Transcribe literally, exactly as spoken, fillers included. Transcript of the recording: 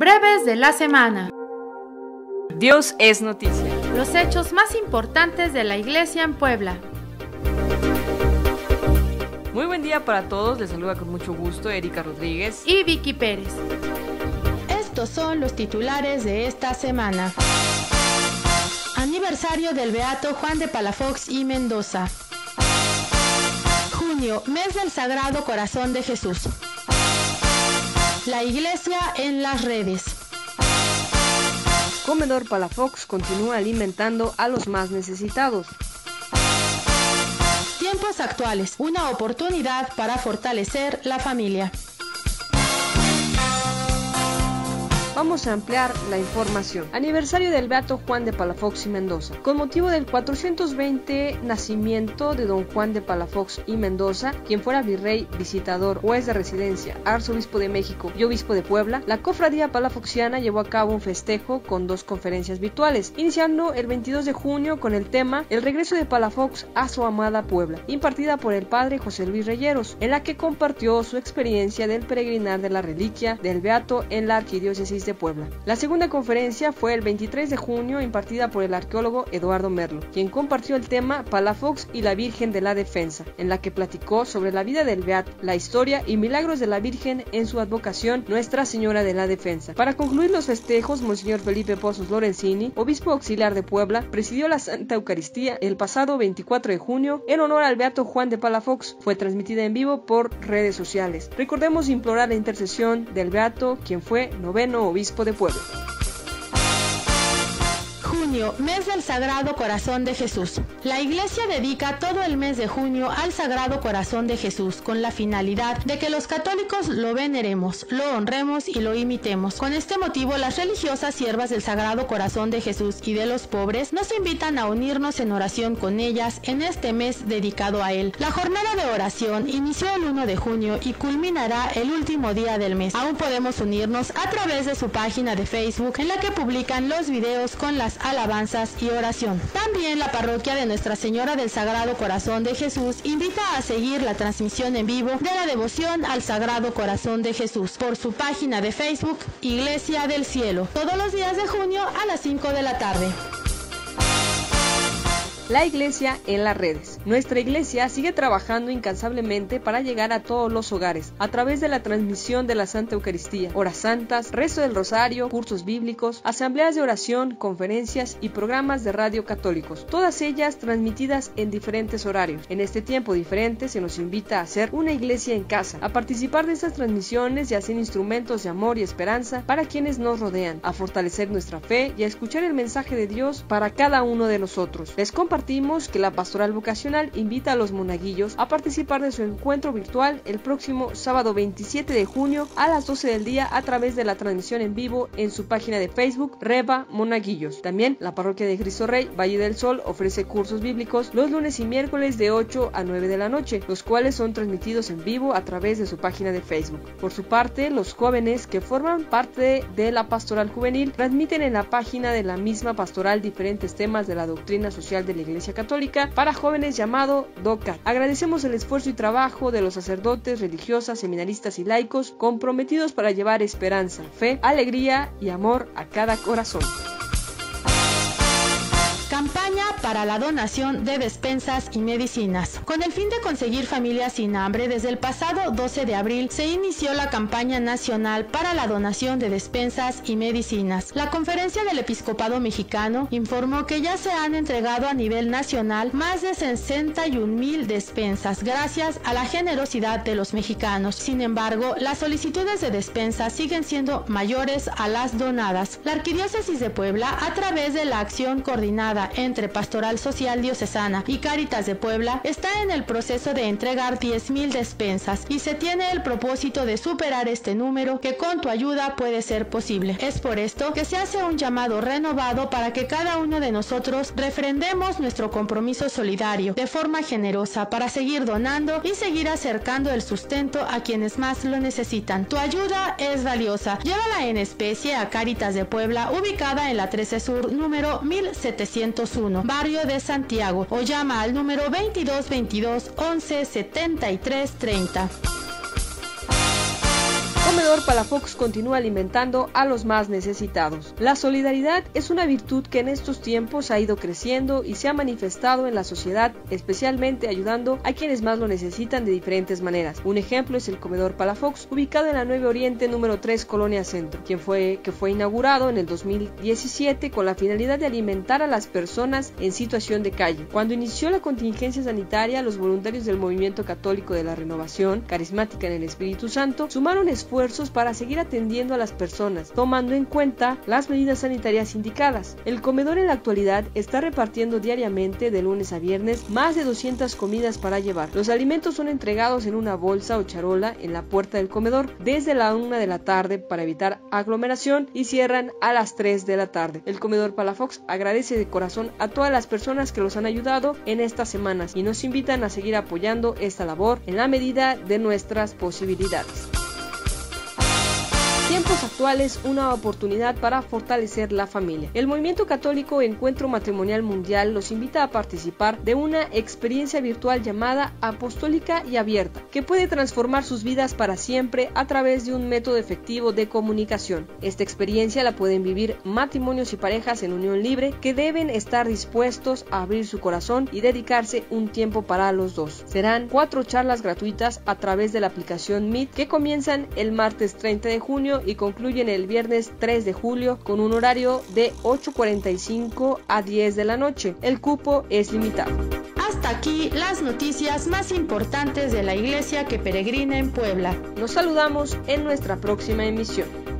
Breves de la semana. Dios es noticia. Los hechos más importantes de la Iglesia en Puebla. Muy buen día para todos, les saluda con mucho gusto Erika Rodríguez y Vicky Pérez. Estos son los titulares de esta semana. Aniversario del Beato Juan de Palafox y Mendoza. Junio, mes del Sagrado Corazón de Jesús. La Iglesia en las redes. Comedor Palafox continúa alimentando a los más necesitados. Tiempos actuales, una oportunidad para fortalecer la familia. Vamos a ampliar la información. Aniversario del Beato Juan de Palafox y Mendoza. Con motivo del cuatrocientos veinte nacimiento de don Juan de Palafox y Mendoza, quien fuera virrey, visitador, juez de residencia, arzobispo de México y obispo de Puebla, la cofradía palafoxiana llevó a cabo un festejo con dos conferencias virtuales, iniciando el veintidós de junio con el tema El regreso de Palafox a su amada Puebla, impartida por el padre José Luis Regleros, en la que compartió su experiencia del peregrinar de la reliquia del Beato en la arquidiócesis de de Puebla. La segunda conferencia fue el veintitrés de junio, impartida por el arqueólogo Eduardo Merlo, quien compartió el tema Palafox y la Virgen de la Defensa, en la que platicó sobre la vida del Beato, la historia y milagros de la Virgen en su advocación Nuestra Señora de la Defensa. Para concluir los festejos, monseñor Felipe Pozos Lorenzini, obispo auxiliar de Puebla, presidió la Santa Eucaristía el pasado veinticuatro de junio en honor al Beato Juan de Palafox. Fue transmitida en vivo por redes sociales. Recordemos implorar la intercesión del Beato, quien fue noveno obispo de Puebla. Junio, mes del Sagrado Corazón de Jesús. La Iglesia dedica todo el mes de junio al Sagrado Corazón de Jesús con la finalidad de que los católicos lo veneremos, lo honremos y lo imitemos. Con este motivo, las religiosas siervas del Sagrado Corazón de Jesús y de los pobres nos invitan a unirnos en oración con ellas en este mes dedicado a él. La jornada de oración inició el uno de junio y culminará el último día del mes. Aún podemos unirnos a través de su página de Facebook, en la que publican los videos con las alabanzas y oración. También la parroquia de Nuestra Señora del Sagrado Corazón de Jesús invita a seguir la transmisión en vivo de la devoción al Sagrado Corazón de Jesús por su página de Facebook Iglesia del Cielo, todos los días de junio a las cinco de la tarde. La Iglesia en las redes. Nuestra Iglesia sigue trabajando incansablemente para llegar a todos los hogares a través de la transmisión de la Santa Eucaristía, horas santas, rezo del rosario, cursos bíblicos, asambleas de oración, conferencias y programas de radio católicos, todas ellas transmitidas en diferentes horarios. En este tiempo diferente se nos invita a hacer una iglesia en casa, a participar de estas transmisiones y a ser instrumentos de amor y esperanza para quienes nos rodean, a fortalecer nuestra fe y a escuchar el mensaje de Dios para cada uno de nosotros. Les compartimos Compartimos que la Pastoral Vocacional invita a los monaguillos a participar de su encuentro virtual el próximo sábado veintisiete de junio a las doce del día a través de la transmisión en vivo en su página de Facebook Reba Monaguillos. También la Parroquia de Cristo Rey, Valle del Sol, ofrece cursos bíblicos los lunes y miércoles de ocho a nueve de la noche, los cuales son transmitidos en vivo a través de su página de Facebook. Por su parte, los jóvenes que forman parte de la Pastoral Juvenil transmiten en la página de la misma Pastoral diferentes temas de la doctrina social de la Iglesia. Iglesia Católica para jóvenes llamado DOCAT. Agradecemos el esfuerzo y trabajo de los sacerdotes, religiosas, seminaristas y laicos comprometidos para llevar esperanza, fe, alegría y amor a cada corazón. Campaña para la donación de despensas y medicinas. Con el fin de conseguir familias sin hambre, desde el pasado doce de abril se inició la campaña nacional para la donación de despensas y medicinas. La Conferencia del Episcopado mexicano informó que ya se han entregado a nivel nacional más de sesenta y un mil despensas gracias a la generosidad de los mexicanos. Sin embargo, las solicitudes de despensas siguen siendo mayores a las donadas. La Arquidiócesis de Puebla, a través de la acción coordinada entre Pastoral Social Diocesana y Cáritas de Puebla, está en el proceso de entregar diez mil despensas y se tiene el propósito de superar este número, que con tu ayuda puede ser posible. Es por esto que se hace un llamado renovado para que cada uno de nosotros refrendemos nuestro compromiso solidario de forma generosa para seguir donando y seguir acercando el sustento a quienes más lo necesitan. Tu ayuda es valiosa. Llévala en especie a Cáritas de Puebla, ubicada en la trece Sur, número mil setecientos. Barrio de Santiago, o llama al número veintidós veintidós once setenta y tres treinta. gobernador Palafox continúa alimentando a los más necesitados. La solidaridad es una virtud que en estos tiempos ha ido creciendo y se ha manifestado en la sociedad, especialmente ayudando a quienes más lo necesitan de diferentes maneras. Un ejemplo es el comedor Palafox, ubicado en la nueve Oriente número tres, Colonia Centro, quien fue, que fue inaugurado en el dos mil diecisiete con la finalidad de alimentar a las personas en situación de calle. Cuando inició la contingencia sanitaria, los voluntarios del Movimiento Católico de la Renovación Carismática en el Espíritu Santo sumaron esfuerzos para seguir atendiendo a las personas, tomando en cuenta las medidas sanitarias indicadas. El comedor en la actualidad está repartiendo diariamente de lunes a viernes más de doscientas comidas para llevar. Los alimentos son entregados en una bolsa o charola en la puerta del comedor desde la una de la tarde para evitar aglomeración y cierran a las tres de la tarde. El comedor Palafox agradece de corazón a todas las personas que los han ayudado en estas semanas y nos invitan a seguir apoyando esta labor en la medida de nuestras posibilidades. Tiempos actuales, una oportunidad para fortalecer la familia. El movimiento católico Encuentro Matrimonial Mundial los invita a participar de una experiencia virtual llamada Apostólica y Abierta, que puede transformar sus vidas para siempre a través de un método efectivo de comunicación. Esta experiencia la pueden vivir matrimonios y parejas en unión libre que deben estar dispuestos a abrir su corazón y dedicarse un tiempo para los dos. Serán cuatro charlas gratuitas a través de la aplicación Meet que comienzan el martes treinta de junio y concluyen el viernes tres de julio con un horario de ocho cuarenta y cinco a diez de la noche. El cupo es limitado. Hasta aquí las noticias más importantes de la iglesia que peregrina en Puebla. Nos saludamos en nuestra próxima emisión.